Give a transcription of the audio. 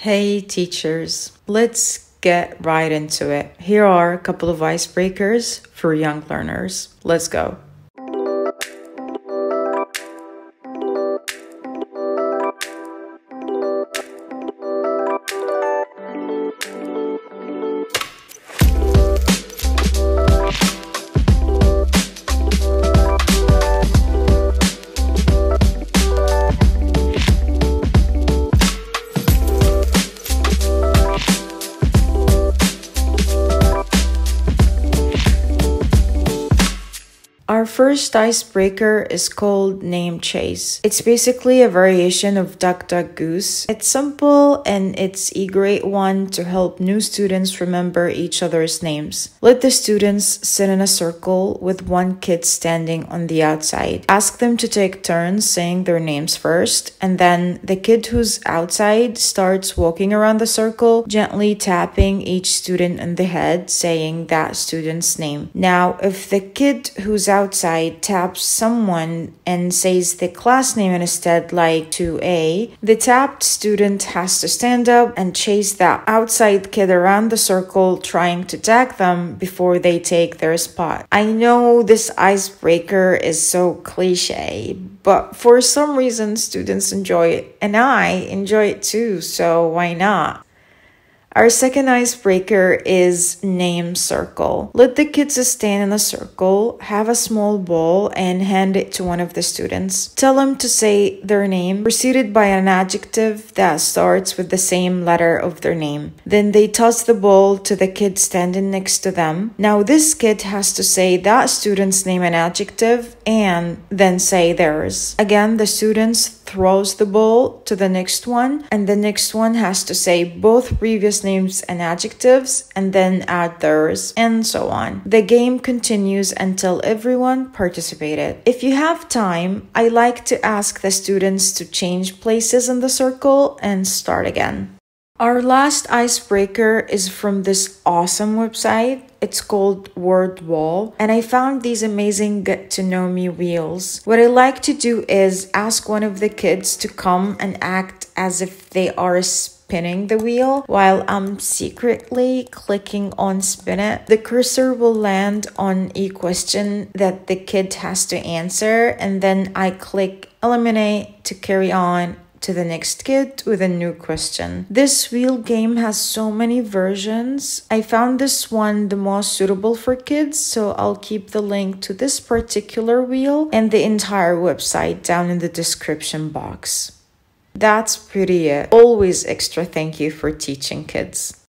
Hey teachers, let's get right into it. Here are a couple of icebreakers for young learners. Let's go. Our first icebreaker is called Name Chase. It's basically a variation of DuckDuckGoose. It's simple and it's a great one to help new students remember each other's names. Let the students sit in a circle with one kid standing on the outside. Ask them to take turns saying their names first, and then the kid who's outside starts walking around the circle, gently tapping each student on the head, saying that student's name. Now, if the kid who's outside taps someone and says the class name instead, like 2A, the tapped student has to stand up and chase that outside kid around the circle, trying to tag them before they take their spot. I know this icebreaker is so cliche, but for some reason students enjoy it, and I enjoy it too, so why not? Our second icebreaker is Name Circle. Let the kids stand in a circle, have a small ball, and hand it to one of the students. Tell them to say their name, preceded by an adjective that starts with the same letter of their name. Then they toss the ball to the kid standing next to them. Now this kid has to say that student's name and adjective, and then say theirs. Again, the students throws the ball to the next one, and the next one has to say both previous names and adjectives, and then add theirs, and so on. The game continues until everyone participated. If you have time, I like to ask the students to change places in the circle and start again. Our last icebreaker is from this awesome website. It's called WordWall, and I found these amazing get to know me wheels. What I like to do is ask one of the kids to come and act as if they are spinning the wheel while I'm secretly clicking on spin it. The cursor will land on a question that the kid has to answer, and then I click eliminate to carry on to the next kid with a new question. This wheel game has so many versions. I found this one the most suitable for kids, so I'll keep the link to this particular wheel and the entire website down in the description box. That's pretty it. Always extra thank you for teaching kids.